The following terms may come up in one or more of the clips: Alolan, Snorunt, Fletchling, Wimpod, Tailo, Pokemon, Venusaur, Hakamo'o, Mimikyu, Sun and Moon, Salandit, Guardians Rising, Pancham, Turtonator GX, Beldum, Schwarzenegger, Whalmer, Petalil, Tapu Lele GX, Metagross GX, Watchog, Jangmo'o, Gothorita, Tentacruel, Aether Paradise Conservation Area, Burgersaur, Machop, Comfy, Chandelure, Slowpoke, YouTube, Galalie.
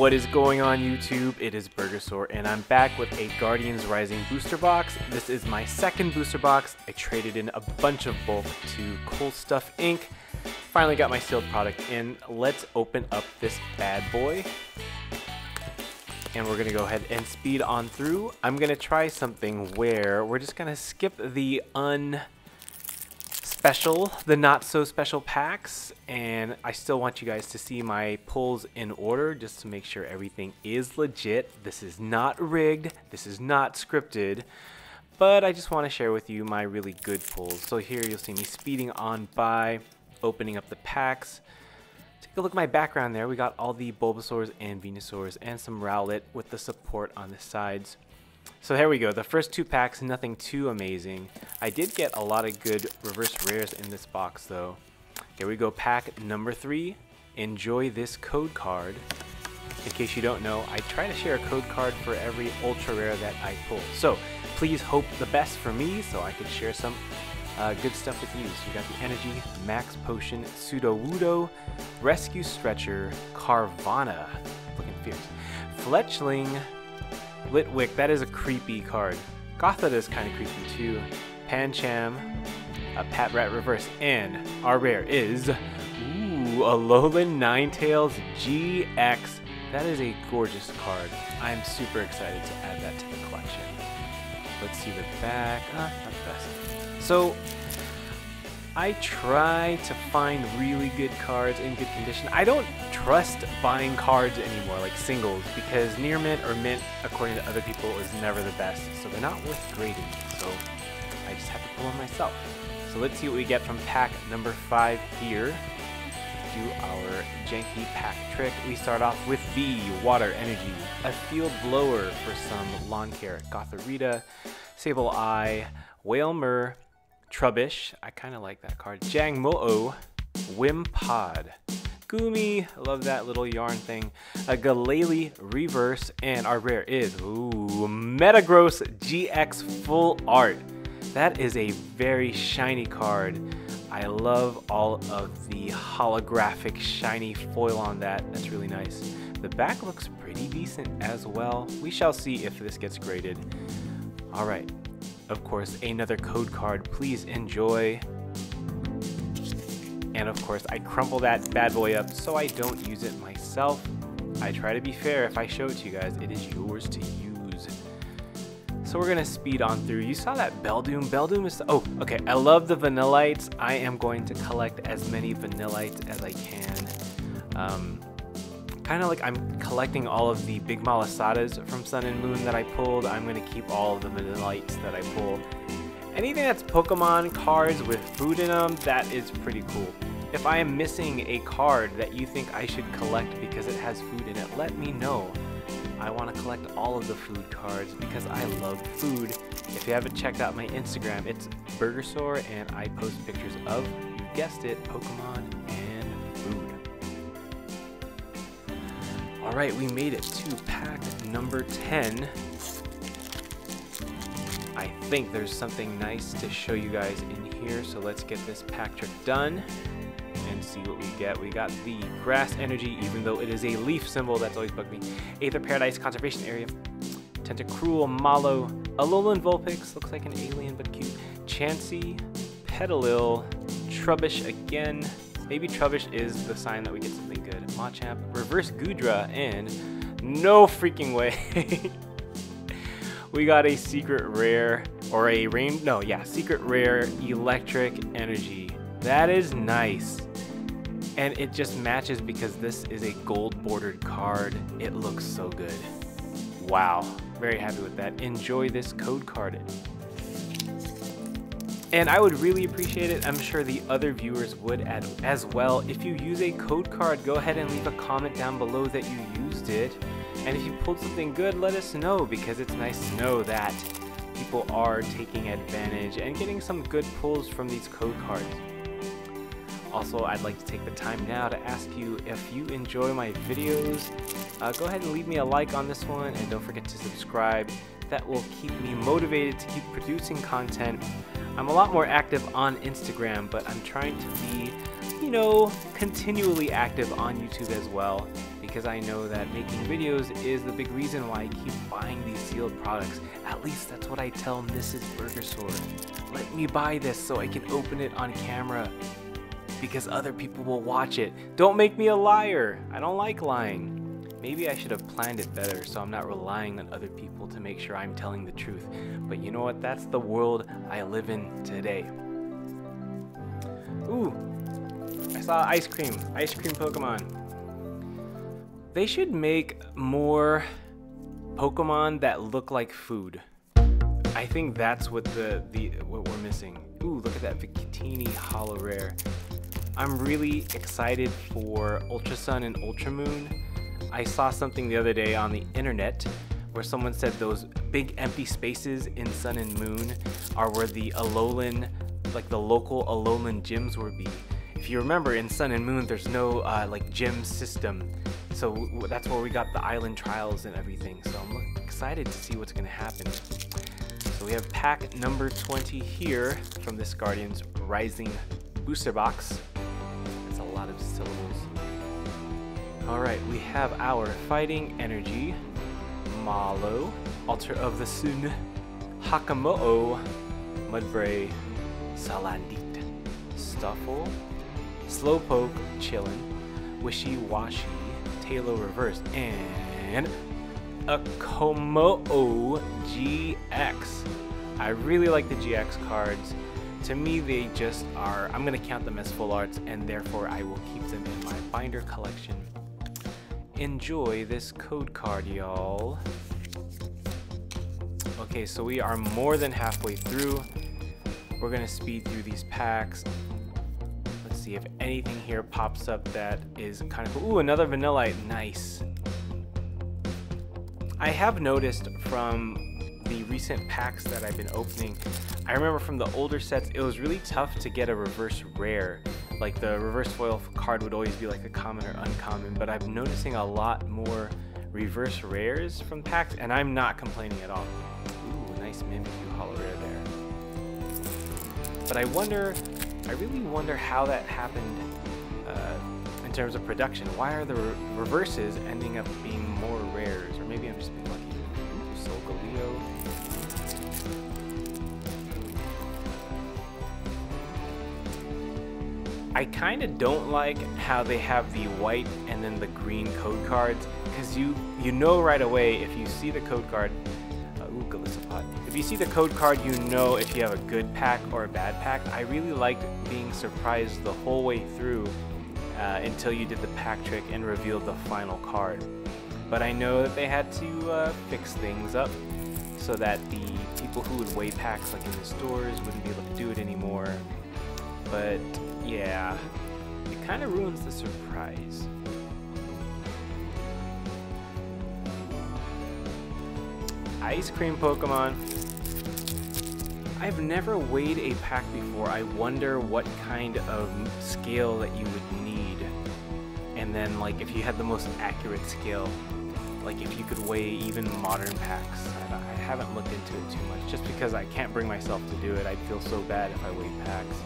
What is going on YouTube? It is Burgersaur and I'm back with a Guardians Rising booster box. This is my second booster box. I traded in a bunch of bulk to Cool Stuff, Inc. Finally got my sealed product in. Let's open up this bad boy. And we're gonna go ahead and speed on through. I'm gonna try something where we're just gonna skip the the not so special packs, and I still want you guys to see my pulls in order just to make sure everything is legit. This is not rigged, this is not scripted, but I just want to share with you my really good pulls. So here you'll see me speeding on by opening up the packs. Take a look at my background there. We got all the Bulbasaurs and Venusaurs and some Rowlet with the support on the sides. So here we go, the first two packs, nothing too amazing. I did get a lot of good reverse rares in this box though. Here we go, pack number 3, enjoy this code card. In case you don't know, I try to share a code card for every ultra rare that I pull. So please hope the best for me so I can share some good stuff with you. So we got the Energy, Max Potion, Sudowoodo, Rescue Stretcher, Carvanha, looking fierce, Fletchling, Litwick, that is a creepy card. Gothorita is kind of creepy too. Pancham, a Pat Rat Reverse, and our rare is, Alolan Ninetales GX. That is a gorgeous card. I am super excited to add that to the collection. Let's see the back. Not the best. So, I try to find really good cards in good condition. I don't trust buying cards anymore, like singles, because near mint or mint, according to other people, is never the best. So they're not worth grading. So I just have to pull them myself. So let's see what we get from pack number 5 here. Do our janky pack trick. We start off with the Water Energy, a Field Blower for some lawn care, Gothorita, Sableye, Whalmer, Trubbish, I kind of like that card, Jangmo'o, Wimpod, Goomy, I love that little yarn thing, a Galalie Reverse, and our rare is, Metagross GX Full Art. That is a very shiny card. I love all of the holographic shiny foil on that, that's really nice. The back looks pretty decent as well. We shall see if this gets graded. All right. Of course, another code card, please enjoy. And of course, I crumple that bad boy up so I don't use it myself. I try to be fair. If I show it to you guys, it is yours to use. So we're gonna speed on through. You saw that Beldum. Beldum is, oh, okay, I love the Vanillites. I am going to collect as many Vanillites as I can. Kind of like I'm collecting all of the big Malasadas from Sun and Moon that I pulled. I'm going to keep all of the Vanillites that I pulled. Anything that's Pokemon cards with food in them, that is pretty cool. If I am missing a card that you think I should collect because it has food in it, let me know. I want to collect all of the food cards because I love food. If you haven't checked out my Instagram, it's Burgersaur, and I post pictures of, you guessed it, Pokemon. All right, we made it to pack number 10. I think there's something nice to show you guys in here, so let's get this pack trick done and see what we get. We got the Grass Energy, even though it is a leaf symbol, that's always bugged me. Aether Paradise Conservation Area, Tentacruel, Mallow, Alolan Vulpix, looks like an alien but cute, Chansey, Petalil, Trubbish again. Maybe Trubbish is the sign that we get something good. Machop, Reverse Goodra, and no freaking way. We got a secret rare, or a rain, no, yeah, secret rare Electric Energy. That is nice. And it just matches because this is a gold bordered card. It looks so good. Wow, very happy with that. Enjoy this code card. And I would really appreciate it, I'm sure the other viewers would as well. If you use a code card, go ahead and leave a comment down below that you used it. And if you pulled something good, let us know, because it's nice to know that people are taking advantage and getting some good pulls from these code cards. Also, I'd like to take the time now to ask you if you enjoy my videos. Go ahead and leave me a like on this one, and don't forget to subscribe. That will keep me motivated to keep producing content. I'm a lot more active on Instagram, but I'm trying to be, you know, continually active on YouTube as well, because I know that making videos is the big reason why I keep buying these sealed products. At least that's what I tell Mrs. Burgersaur. Let me buy this so I can open it on camera, because other people will watch it. Don't make me a liar. I don't like lying. Maybe I should have planned it better so I'm not relying on other people to make sure I'm telling the truth. But you know what? That's the world I live in today. Ooh, I saw ice cream Pokemon. They should make more Pokemon that look like food. I think that's what what we're missing. Ooh, look at that Victini Holo Rare. I'm really excited for Ultra Sun and Ultra Moon. I saw something the other day on the internet where someone said those big empty spaces in Sun and Moon are where the Alolan, like the local Alolan gyms would be. If you remember, in Sun and Moon there's no like gym system, so that's where we got the island trials and everything. So I'm excited to see what's going to happen. So we have pack number 20 here from this Guardians Rising booster box. That's a lot of syllables. Alright, we have our Fighting Energy, Mallow, Altar of the Sun, Hakamo'o, Mudbray, Salandit, Stuffle, Slowpoke, Chillin, Wishy-Washy, Tailo Reverse, and Hakamo'o GX. I really like the GX cards. To me, they just are, I'm going to count them as full arts, and therefore I will keep them in my binder collection. Enjoy this code card, y'all. Okay, so we are more than halfway through. We're gonna speed through these packs. Let's see if anything here pops up that is kind of cool. Ooh, another Vanillite, nice. I have noticed from the recent packs that I've been opening, I remember from the older sets, it was really tough to get a reverse rare. Like the reverse foil card would always be like a common or uncommon, but I'm noticing a lot more reverse rares from packs, and I'm not complaining at all. Ooh, nice Mimikyu Holo Rare there. But I really wonder how that happened in terms of production. Why are the reverses ending up being more rares? Or maybe I'm just being lucky. Ooh, Solgaleo. I kind of don't like how they have the white and then the green code cards, because you know right away if you see the code card, ooh, Galissapod. If you see the code card, you know if you have a good pack or a bad pack. I really liked being surprised the whole way through until you did the pack trick and revealed the final card. But I know that they had to fix things up so that the people who would weigh packs like in the stores wouldn't be able to do it anymore. But yeah, it kind of ruins the surprise. Ice cream Pokemon. I've never weighed a pack before. I wonder what kind of scale that you would need. And then like if you had the most accurate scale, like if you could weigh even modern packs. I haven't looked into it too much just because I can't bring myself to do it. I'd feel so bad if I weighed packs.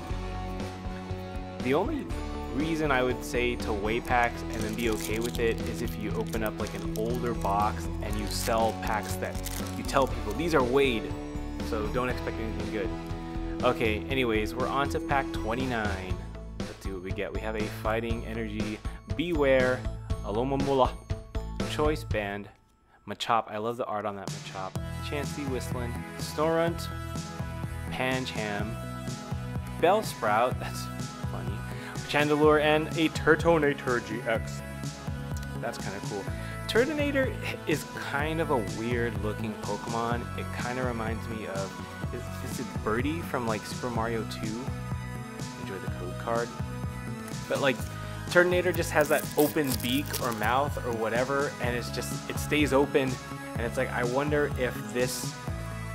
The only reason I would say to weigh packs and then be okay with it is if you open up like an older box and you sell packs that you tell people, these are weighed, so don't expect anything good. Okay, anyways, we're on to pack 29. Let's see what we get. We have a Fighting Energy, Beware, Alomamula, Choice Band, Machop, I love the art on that Machop, Chansey Whistlin', Snorunt, Pancham, Bellsprout, that's funny, Chandelure, and a Turtonator GX. That's kind of cool. Turtonator is kind of a weird looking Pokemon. It kind of reminds me of, is it Birdie from like Super Mario 2? Enjoy the code card. But like Turtonator just has that open beak or mouth or whatever, and it's just, it stays open, and it's like, I wonder if this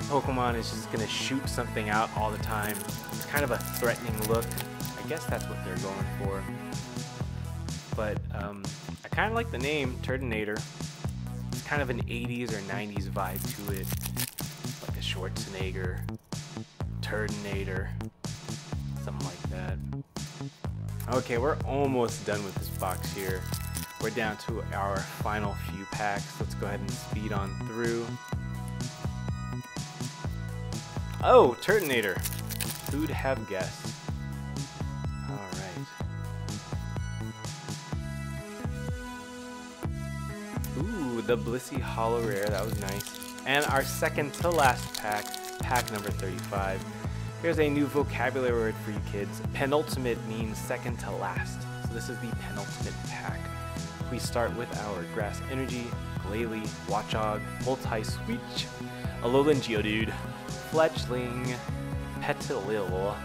Pokemon is just gonna shoot something out all the time. It's kind of a threatening look. I guess that's what they're going for, but I kind of like the name Turtonator. It's kind of an 80s or 90s vibe to it, like a Schwarzenegger, Turtonator, something like that. Okay, we're almost done with this box here. We're down to our final few packs. Let's go ahead and speed on through. Oh, Turtonator. Who'd have guessed? Alright. Ooh, the Blissey Hollow Rare. That was nice. And our second to last pack, pack number 35. Here's a new vocabulary word for you kids. Penultimate means second to last. So this is the penultimate pack. We start with our Grass Energy, Galalie, Watchog, Multi-Switch, Alolan Geodude, Fletchling, Petalil,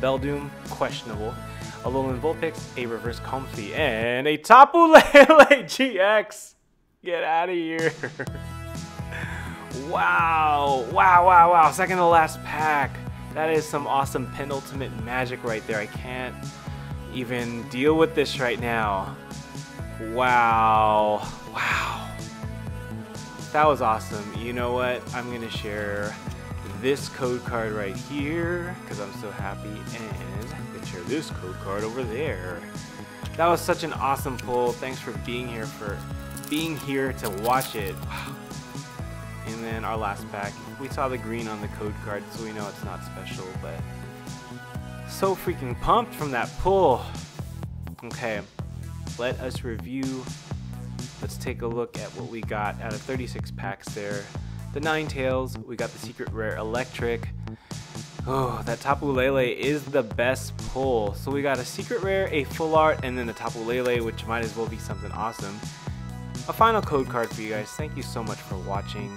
Beldum, questionable, Alolan Vulpix, a Reverse Comfy, and a Tapu Lele GX! Get out of here! Wow! Wow, wow, wow! Second to last pack! That is some awesome penultimate magic right there. I can't even deal with this right now. Wow. Wow. That was awesome. You know what? I'm going to share this code card right here because I'm so happy, and I'm going to share this code card over there. That was such an awesome pull. Thanks for being here to watch it. Wow. And then our last pack, we saw the green on the code card, so we know it's not special, but so freaking pumped from that pull. Okay. Let us review. Let's take a look at what we got out of 36 packs there. The Ninetales, we got the Secret Rare Electric. Oh, that Tapu Lele is the best pull. So we got a Secret Rare, a Full Art, and then a Tapu Lele, which might as well be something awesome. A final code card for you guys. Thank you so much for watching.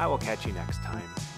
I will catch you next time.